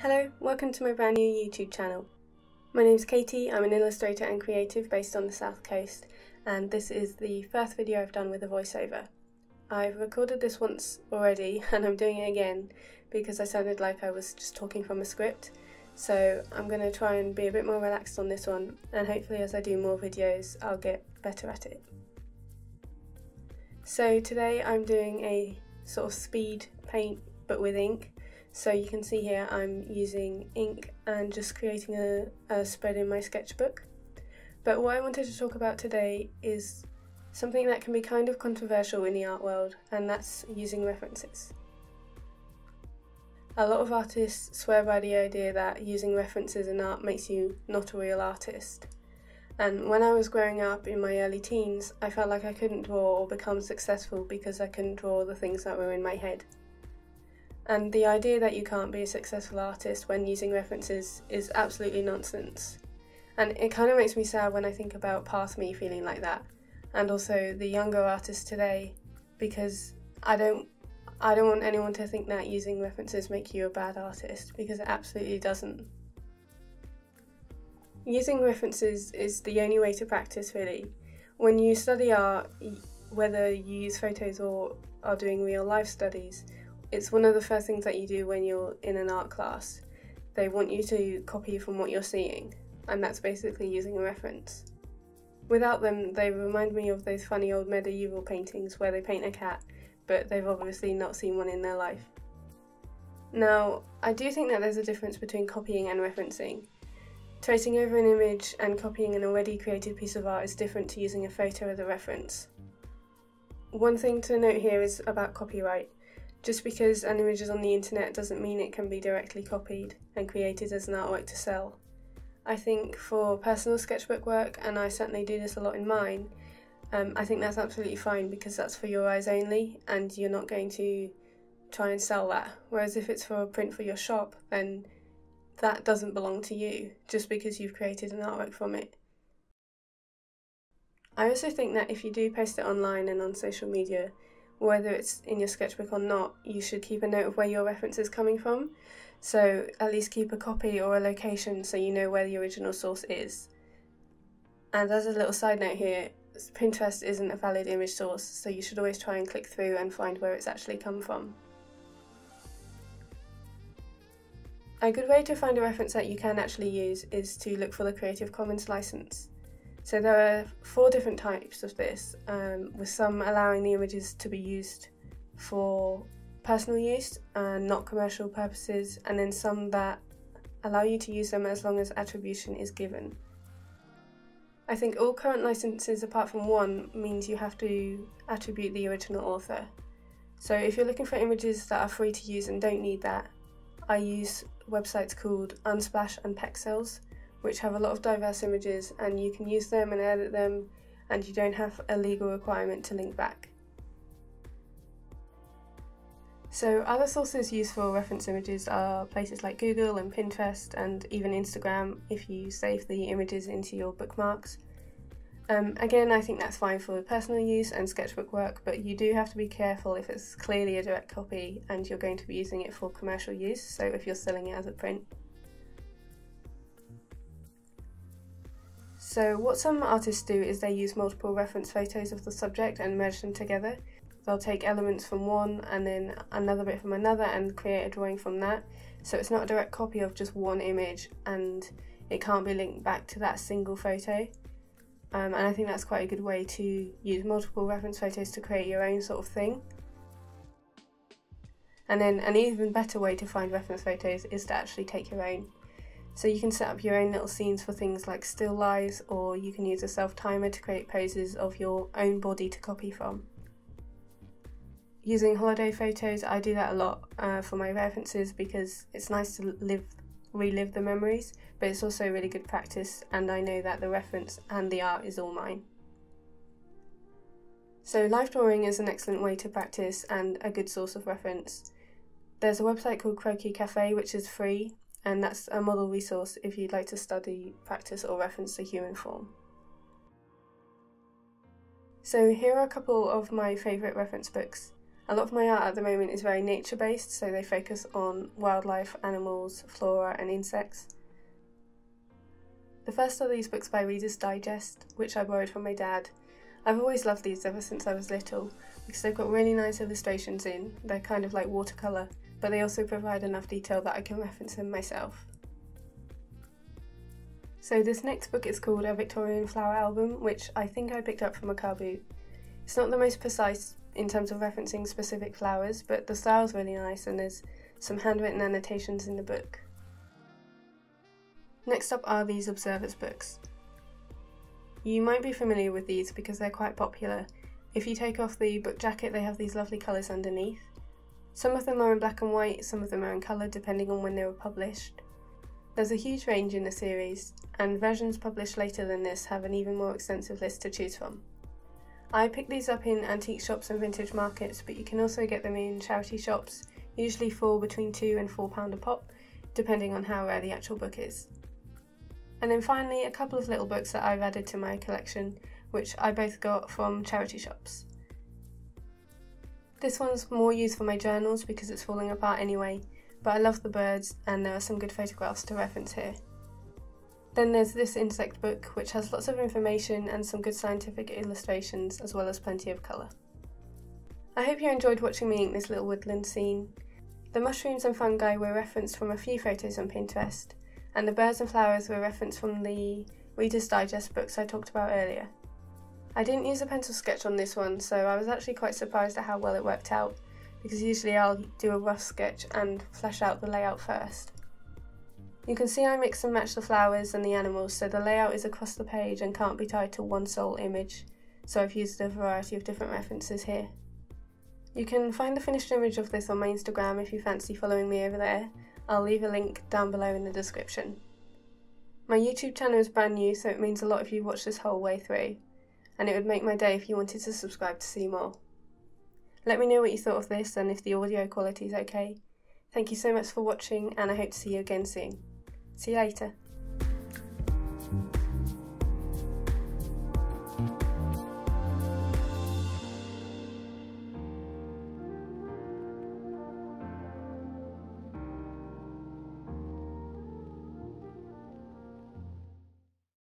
Hello, welcome to my brand new YouTube channel. My name's Katie, I'm an illustrator and creative based on the South Coast, and this is the first video I've done with a voiceover. I've recorded this once already and I'm doing it again because I sounded like I was just talking from a script, so I'm going to try and be a bit more relaxed on this one, and hopefully as I do more videos I'll get better at it. So today I'm doing a sort of speed paint but with ink. So you can see here I'm using ink and just creating a spread in my sketchbook. But what I wanted to talk about today is something that can be kind of controversial in the art world, and that's using references. A lot of artists swear by the idea that using references in art makes you not a real artist. And when I was growing up in my early teens, I felt like I couldn't draw or become successful because I couldn't draw the things that were in my head. And the idea that you can't be a successful artist when using references is absolutely nonsense. And it kind of makes me sad when I think about past me feeling like that, and also the younger artists today, because I don't want anyone to think that using references make you a bad artist, because it absolutely doesn't. Using references is the only way to practice, really. When you study art, whether you use photos or are doing real life studies, it's one of the first things that you do when you're in an art class. They want you to copy from what you're seeing, and that's basically using a reference. Without them, they remind me of those funny old medieval paintings where they paint a cat, but they've obviously not seen one in their life. Now, I do think that there's a difference between copying and referencing. Tracing over an image and copying an already created piece of art is different to using a photo as a reference. One thing to note here is about copyright. Just because an image is on the internet doesn't mean it can be directly copied and created as an artwork to sell. I think for personal sketchbook work, and I certainly do this a lot in mine, I think that's absolutely fine because that's for your eyes only and you're not going to try and sell that. Whereas if it's for a print for your shop, then that doesn't belong to you just because you've created an artwork from it. I also think that if you do post it online and on social media, whether it's in your sketchbook or not, you should keep a note of where your reference is coming from. So at least keep a copy or a location so you know where the original source is. And as a little side note here, Pinterest isn't a valid image source, so you should always try and click through and find where it's actually come from. A good way to find a reference that you can actually use is to look for the Creative Commons license. So there are 4 different types of this, with some allowing the images to be used for personal use and not commercial purposes, and then some that allow you to use them as long as attribution is given. I think all current licenses apart from one means you have to attribute the original author. So if you're looking for images that are free to use and don't need that, I use websites called Unsplash and Pexels, which have a lot of diverse images, and you can use them and edit them, and you don't have a legal requirement to link back. So other sources used for reference images are places like Google and Pinterest and even Instagram if you save the images into your bookmarks. Again, I think that's fine for personal use and sketchbook work, but you do have to be careful if it's clearly a direct copy and you're going to be using it for commercial use, so if you're selling it as a print. So what some artists do is they use multiple reference photos of the subject and merge them together. They'll take elements from one and then another bit from another and create a drawing from that. So it's not a direct copy of just one image and it can't be linked back to that single photo. And I think that's quite a good way to use multiple reference photos to create your own sort of thing. And then an even better way to find reference photos is to actually take your own. So you can set up your own little scenes for things like still lifes, or you can use a self-timer to create poses of your own body to copy from. Using holiday photos, I do that a lot for my references because it's nice to relive the memories, but it's also really good practice and I know that the reference and the art is all mine. So life drawing is an excellent way to practice and a good source of reference. There's a website called Croqui Cafe which is free, and that's a model resource if you'd like to study, practice or reference the human form. So here are a couple of my favourite reference books. A lot of my art at the moment is very nature-based, so they focus on wildlife, animals, flora and insects. The first are these books by Reader's Digest, which I borrowed from my dad. I've always loved these ever since I was little, because they've got really nice illustrations in. They're kind of like watercolour, but they also provide enough detail that I can reference them myself. So this next book is called A Victorian Flower Album, which I think I picked up from a car boot. It's not the most precise in terms of referencing specific flowers, but the style's really nice and there's some handwritten annotations in the book. Next up are these Observer's books. You might be familiar with these because they're quite popular. If you take off the book jacket, they have these lovely colours underneath. Some of them are in black and white, some of them are in colour, depending on when they were published. There's a huge range in the series, and versions published later than this have an even more extensive list to choose from. I picked these up in antique shops and vintage markets, but you can also get them in charity shops, usually for between £2 and £4 a pop, depending on how rare the actual book is. And then finally, a couple of little books that I've added to my collection, which I both got from charity shops. This one's more used for my journals because it's falling apart anyway, but I love the birds and there are some good photographs to reference here. Then there's this insect book, which has lots of information and some good scientific illustrations, as well as plenty of colour. I hope you enjoyed watching me ink this little woodland scene. The mushrooms and fungi were referenced from a few photos on Pinterest, and the birds and flowers were referenced from the Reader's Digest books I talked about earlier. I didn't use a pencil sketch on this one, so I was actually quite surprised at how well it worked out, because usually I'll do a rough sketch and flesh out the layout first. You can see I mix and match the flowers and the animals, so the layout is across the page and can't be tied to one sole image, so I've used a variety of different references here. You can find the finished image of this on my Instagram if you fancy following me over there. I'll leave a link down below in the description. My YouTube channel is brand new, so it means a lot if you watch this whole way through, and it would make my day if you wanted to subscribe to see more. Let me know what you thought of this and if the audio quality is okay. Thank you so much for watching, and I hope to see you again soon. See you later.